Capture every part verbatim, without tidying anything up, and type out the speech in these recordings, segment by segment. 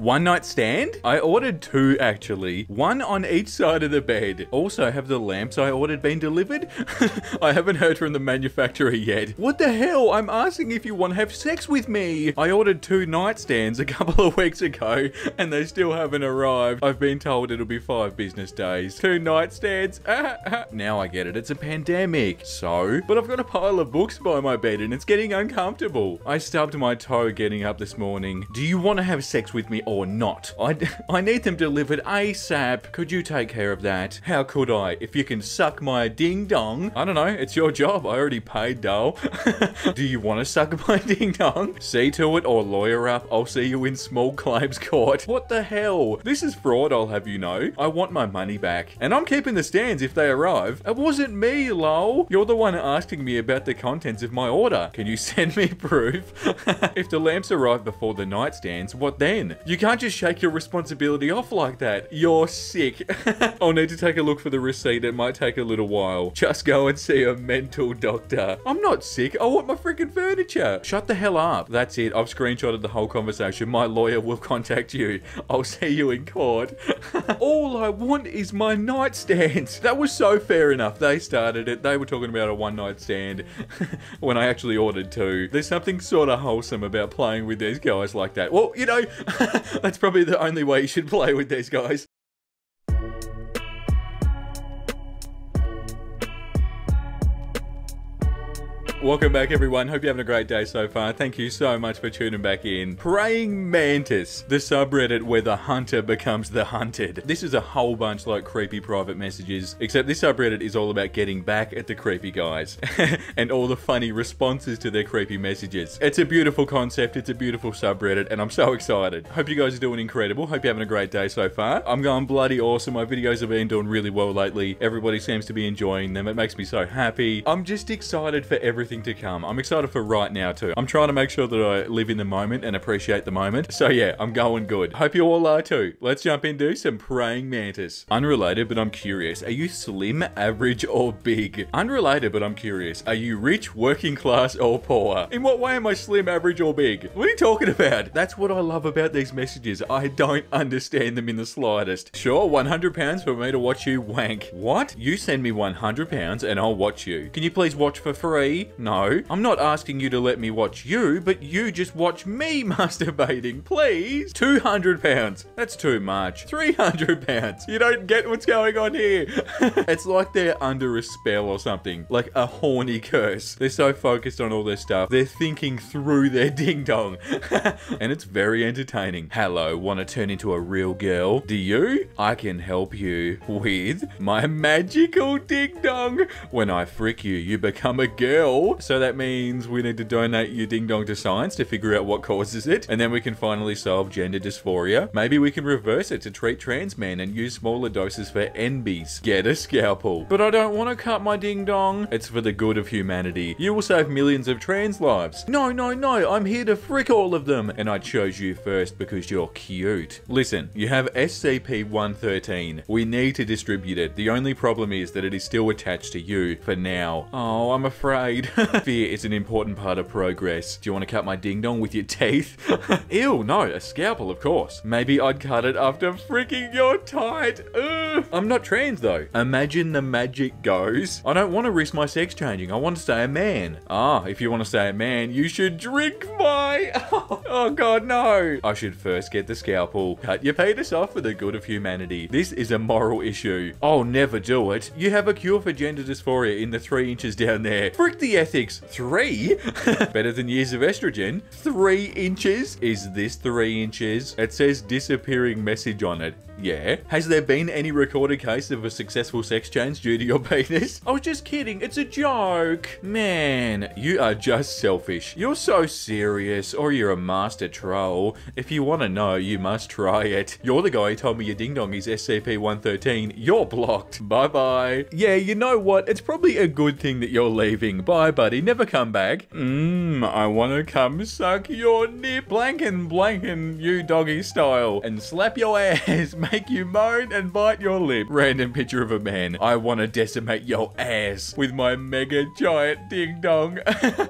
One night stand? I ordered two, actually. One on each side of the bed. Also, have the lamps I ordered been delivered? I haven't heard from the manufacturer yet. What the hell? I'm asking if you want to have sex with me. I ordered two nightstands a couple of weeks ago, and they still haven't arrived. I've been told it'll be five business days. Two nightstands. Ah, ah. Now I get it. It's a pandemic. So? But I've got a pile of books by my bed, and it's getting uncomfortable. I stubbed my toe getting up this morning. Do you want to have sex with me or not? I, I need them delivered ASAP. Could you take care of that? How could I? If you can suck my ding dong. I don't know. It's your job. I already paid, doll. Do you want to suck my ding dong? See to it or lawyer up. I'll see you in small claims court. What the hell? This is fraud, I'll have you know. I want my money back. And I'm keeping the stands if they arrive. It wasn't me, lol. You're the one asking me about the contents of my order. Can you send me proof? If the lamps arrive before the nightstands, what then? You You can't just shake your responsibility off like that. You're sick. I'll need to take a look for the receipt. It might take a little while. Just go and see a mental doctor. I'm not sick. I want my freaking furniture. Shut the hell up. That's it. I've screenshotted the whole conversation. My lawyer will contact you. I'll see you in court. All I want is my nightstands. That was so fair enough. They started it. They were talking about a one night stand when I actually ordered two. There's something sort of wholesome about playing with these guys like that. Well, you know... That's probably the only way you should play with these guys. Welcome back, everyone. Hope you're having a great day so far. Thank you so much for tuning back in. Praying Mantis, the subreddit where the hunter becomes the hunted. This is a whole bunch like creepy private messages, except this subreddit is all about getting back at the creepy guys and all the funny responses to their creepy messages. It's a beautiful concept. It's a beautiful subreddit, and I'm so excited. Hope you guys are doing incredible. Hope you're having a great day so far. I'm going bloody awesome. My videos have been doing really well lately. Everybody seems to be enjoying them. It makes me so happy. I'm just excited for everything to come. I'm excited for right now too. I'm trying to make sure that I live in the moment and appreciate the moment. So yeah, I'm going good. Hope you all are too. Let's jump into some Praying Mantis. Unrelated, but I'm curious. Are you slim, average, or big? Unrelated, but I'm curious. Are you rich, working class, or poor? In what way am I slim, average, or big? What are you talking about? That's what I love about these messages. I don't understand them in the slightest. Sure, one hundred pounds for me to watch you wank. What? You send me one hundred pounds and I'll watch you. Can you please watch for free? No, I'm not asking you to let me watch you, but you just watch me masturbating, please. two hundred pounds. That's too much. three hundred pounds. You don't get what's going on here. It's like they're under a spell or something, like a horny curse. They're so focused on all their stuff. They're thinking through their ding dong. And it's very entertaining. Hello, want to turn into a real girl? Do you? I can help you with my magical ding dong. When I frick you, you become a girl. So that means we need to donate your ding dong to science to figure out what causes it. And then we can finally solve gender dysphoria. Maybe we can reverse it to treat trans men and use smaller doses for N Bs. Get a scalpel. But I don't want to cut my ding dong. It's for the good of humanity. You will save millions of trans lives. No, no, no. I'm here to frick all of them. And I chose you first because you're cute. Listen, you have S C P one thirteen. We need to distribute it. The only problem is that it is still attached to you for now. Oh, I'm afraid. Fear is an important part of progress. Do you want to cut my ding dong with your teeth? Ew, no, a scalpel, of course. Maybe I'd cut it after freaking your tight. Ugh. I'm not trans though. Imagine the magic goes. I don't want to risk my sex changing. I want to stay a man. Ah, if you want to stay a man, you should drink my... Oh God, no. I should first get the scalpel. Cut your penis off for the good of humanity. This is a moral issue. I'll never do it. You have a cure for gender dysphoria in the three inches down there. Frick the ethics. Three? Better than years of estrogen. Three inches? Is this three inches? It says disappearing message on it. Yeah. Has there been any recorded case of a successful sex change due to your penis? I was just kidding. It's a joke. Man, you are just selfish. You're so serious, or you're a master troll. If you want to know, you must try it. You're the guy who told me your ding dong is S C P one thirteen. You're blocked. Bye-bye. Yeah, you know what? It's probably a good thing that you're leaving. Bye, buddy. Never come back. Mmm, I want to come suck your nip. Blankin' blankin' you doggy style and slap your ass, man. make you moan and bite your lip. Random picture of a man. I want to decimate your ass with my mega giant ding dong.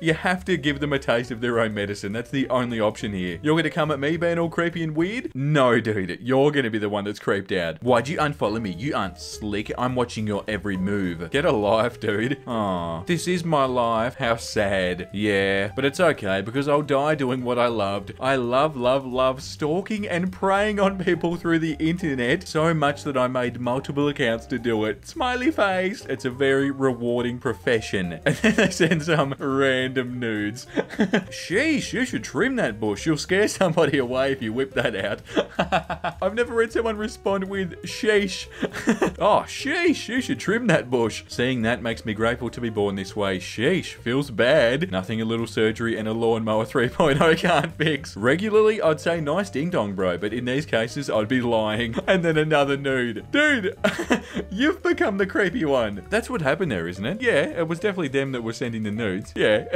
You have to give them a taste of their own medicine. That's the only option here. You're going to come at me being all creepy and weird? No, dude. You're going to be the one that's creeped out. Why'd you unfollow me? You aren't slick. I'm watching your every move. Get a life, dude. Aw. This is my life. How sad. Yeah. But it's okay because I'll die doing what I loved. I love, love, love stalking and preying on people through the internet so much that I made multiple accounts to do it. Smiley face. It's a very rewarding profession. And then they send some random nudes. Sheesh, you should trim that bush. You'll scare somebody away if you whip that out. I've never read someone respond with sheesh. Oh, sheesh, you should trim that bush. Seeing that makes me grateful to be born this way. Sheesh, feels bad. Nothing a little surgery and a lawnmower three point oh can't fix. Regularly, I'd say nice ding dong, bro, but in these cases, I'd be lying. And then another nude. Dude, you've become the creepy one. That's what happened there, isn't it? Yeah, it was definitely them that were sending the nudes. Yeah.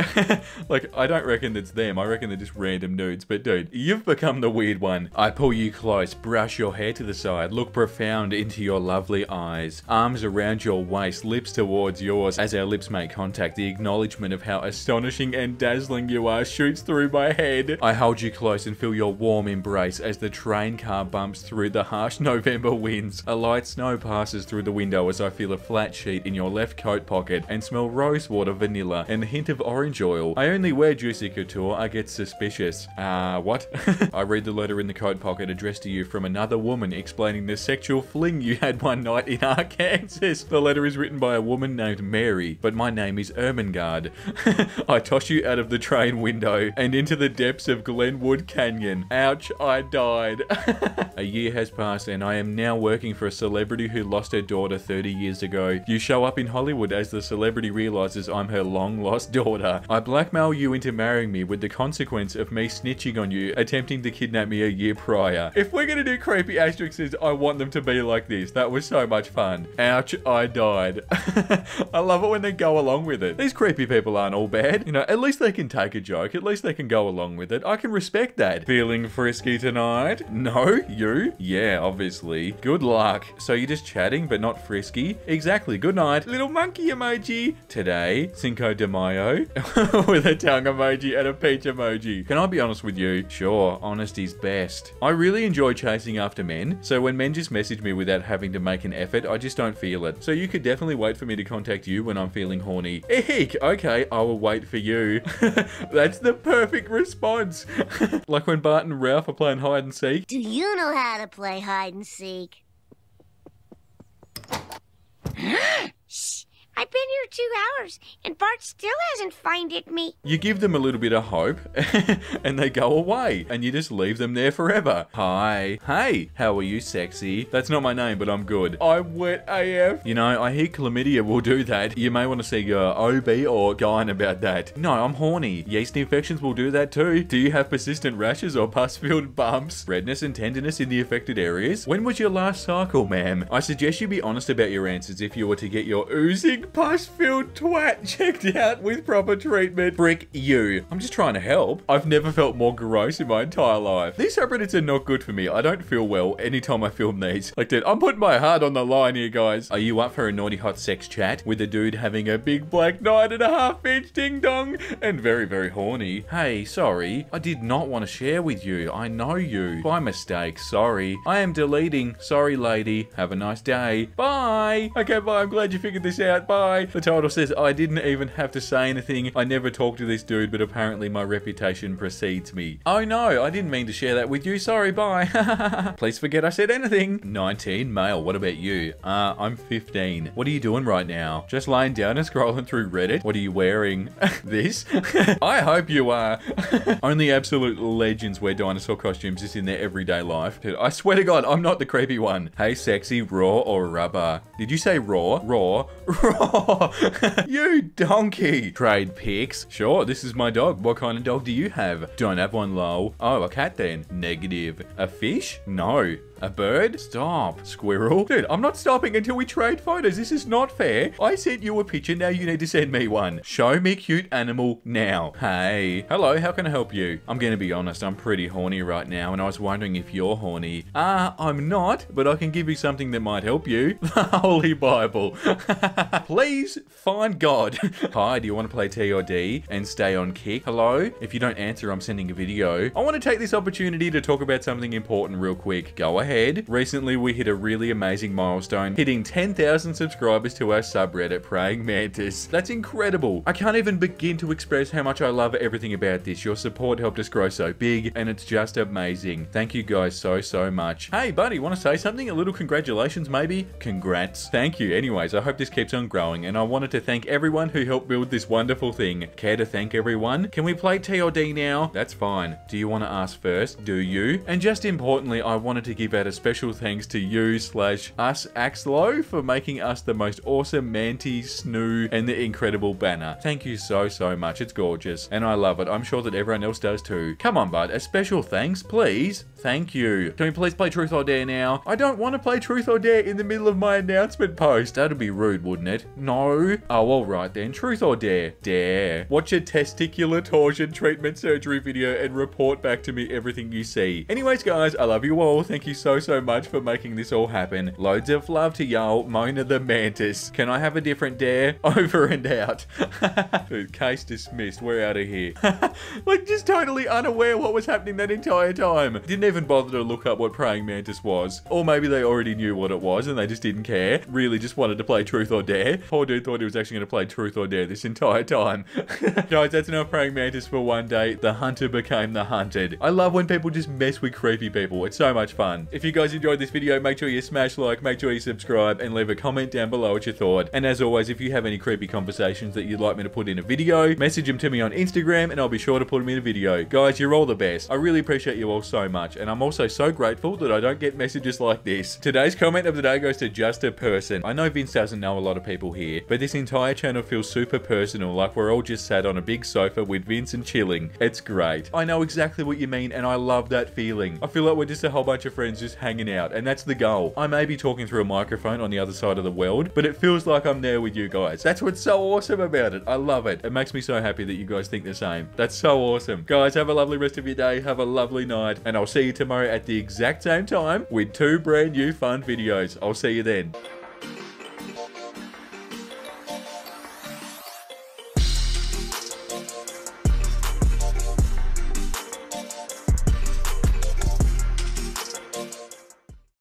Like, I don't reckon it's them. I reckon they're just random nudes. But dude, you've become the weird one. I pull you close, brush your hair to the side, look profound into your lovely eyes, arms around your waist, lips towards yours. As our lips make contact, the acknowledgement of how astonishing and dazzling you are shoots through my head. I hold you close and feel your warm embrace as the train car bumps through the harsh November winds. A light snow passes through the window as I feel a flat sheet in your left coat pocket and smell rose water, vanilla, and a hint of orange oil. I only wear Juicy Couture. I get suspicious. Ah, uh, what? I read the letter in the coat pocket addressed to you from another woman explaining the sexual fling you had one night in Arkansas. The letter is written by a woman named Mary, but my name is Ermengarde. I toss you out of the train window and into the depths of Glenwood Canyon. Ouch, I died. A year has passed and I am now working for a celebrity who lost her daughter thirty years ago. You show up in Hollywood as the celebrity realizes I'm her long-lost daughter. I blackmail you into marrying me with the consequence of me snitching on you, attempting to kidnap me a year prior. If we're gonna do creepy asterisks, I want them to be like this. That was so much fun. Ouch, I died. I love it when they go along with it. These creepy people aren't all bad. You know, at least they can take a joke. At least they can go along with it. I can respect that. Feeling frisky tonight? No, you? Yeah, obviously. Good luck. So you're just chatting, but not frisky? Exactly. Good night. Little monkey emoji. Today, Cinco de Mayo with a tongue emoji and a peach emoji. Can I be honest with you? Sure, honesty's best. I really enjoy chasing after men, so when men just message me without having to make an effort, I just don't feel it. So you could definitely wait for me to contact you when I'm feeling horny. Eek! Okay, I will wait for you. That's the perfect response. Like when Bart and Ralph are playing hide and seek. Do you know how to play hide and seek? Shh! I've been here two hours, and Bart still hasn't finded me. You give them a little bit of hope, and they go away, and you just leave them there forever. Hi. Hey, how are you, sexy? That's not my name, but I'm good. I'm wet A F. You know, I hear chlamydia will do that. You may want to see your O B or gyne about that. No, I'm horny. Yeast infections will do that too. Do you have persistent rashes or pus-filled bumps? Redness and tenderness in the affected areas? When was your last cycle, ma'am? I suggest you be honest about your answers if you were to get your oozing pus-filled twat checked out with proper treatment. Brick you. I'm just trying to help. I've never felt more gross in my entire life. These subreddits are not good for me. I don't feel well anytime I film these. Like, dude, I'm putting my heart on the line here, guys. Are you up for a naughty hot sex chat with a dude having a big black nine and a half inch ding dong and very, very horny? Hey, sorry. I did not want to share with you. I know you. By mistake. Sorry. I am deleting. Sorry, lady. Have a nice day. Bye. Okay, bye. I'm glad you figured this out. Bye. Bye. The title says, I didn't even have to say anything. I never talked to this dude, but apparently my reputation precedes me. Oh no, I didn't mean to share that with you. Sorry, bye. Please forget I said anything. nineteen, male, what about you? Uh, I'm fifteen. What are you doing right now? Just laying down and scrolling through Reddit? What are you wearing? This? I hope you are. Only absolute legends wear dinosaur costumes just in their everyday life. Dude, I swear to God, I'm not the creepy one. Hey, sexy, raw or rubber? Did you say raw? Raw? Raw? Oh, you donkey. Trade pics. Sure, this is my dog. What kind of dog do you have? Don't have one, lol. Oh, a cat then. Negative. A fish? No. A bird? Stop. Squirrel? Dude, I'm not stopping until we trade photos. This is not fair. I sent you a picture. Now you need to send me one. Show me cute animal now. Hey. Hello, how can I help you? I'm going to be honest. I'm pretty horny right now, and I was wondering if you're horny. Ah, uh, I'm not, but I can give you something that might help you. The Holy Bible. Please find God. Hi, do you want to play T or D and stay on kick? Hello? If you don't answer, I'm sending a video. I want to take this opportunity to talk about something important real quick. Go ahead. Recently, we hit a really amazing milestone, hitting ten thousand subscribers to our subreddit, Praying Mantis. That's incredible. I can't even begin to express how much I love everything about this. Your support helped us grow so big, and it's just amazing. Thank you guys so, so much. Hey, buddy, want to say something? A little congratulations, maybe? Congrats. Thank you. Anyways, I hope this keeps on growing, and I wanted to thank everyone who helped build this wonderful thing. Care to thank everyone? Can we play T or D now? That's fine. Do you want to ask first? Do you? And just importantly, I wanted to give out a special thanks to you slash us Axlo for making us the most awesome mantis, snoo, and the incredible banner. Thank you so, so much. It's gorgeous. And I love it. I'm sure that everyone else does too. Come on, bud. A special thanks, please. Thank you. Can we please play Truth or Dare now? I don't want to play Truth or Dare in the middle of my announcement post. That'd be rude, wouldn't it? No. Oh, all right then. Truth or Dare? Dare. Watch a testicular torsion treatment surgery video and report back to me everything you see. Anyways, guys, I love you all. Thank you so so so much for making this all happen. Loads of love to y'all. Mona the Mantis. Can I have a different dare? Over and out. Dude, case dismissed. We're out of here. Like, just totally unaware what was happening that entire time. Didn't even bother to look up what Praying Mantis was. Or maybe they already knew what it was and they just didn't care. Really just wanted to play Truth or Dare. Poor dude thought he was actually going to play Truth or Dare this entire time. Guys, that's enough Praying Mantis for one day. The hunter became the hunted. I love when people just mess with creepy people. It's so much fun. If you guys enjoyed this video, make sure you smash like, make sure you subscribe, and leave a comment down below what you thought. And as always, if you have any creepy conversations that you'd like me to put in a video, message them to me on Instagram, and I'll be sure to put them in a video. Guys, you're all the best. I really appreciate you all so much, and I'm also so grateful that I don't get messages like this. Today's comment of the day goes to Just a Person. I know Vince doesn't know a lot of people here, but this entire channel feels super personal, like we're all just sat on a big sofa with Vince and chilling. It's great. I know exactly what you mean, and I love that feeling. I feel like we're just a whole bunch of friends just hanging out, and that's the goal. I may be talking through a microphone on the other side of the world, but it feels like I'm there with you guys. That's what's so awesome about it. I love it. It makes me so happy that you guys think the same. That's so awesome. Guys, have a lovely rest of your day. Have a lovely night, and I'll see you tomorrow at the exact same time with two brand new fun videos. I'll see you then.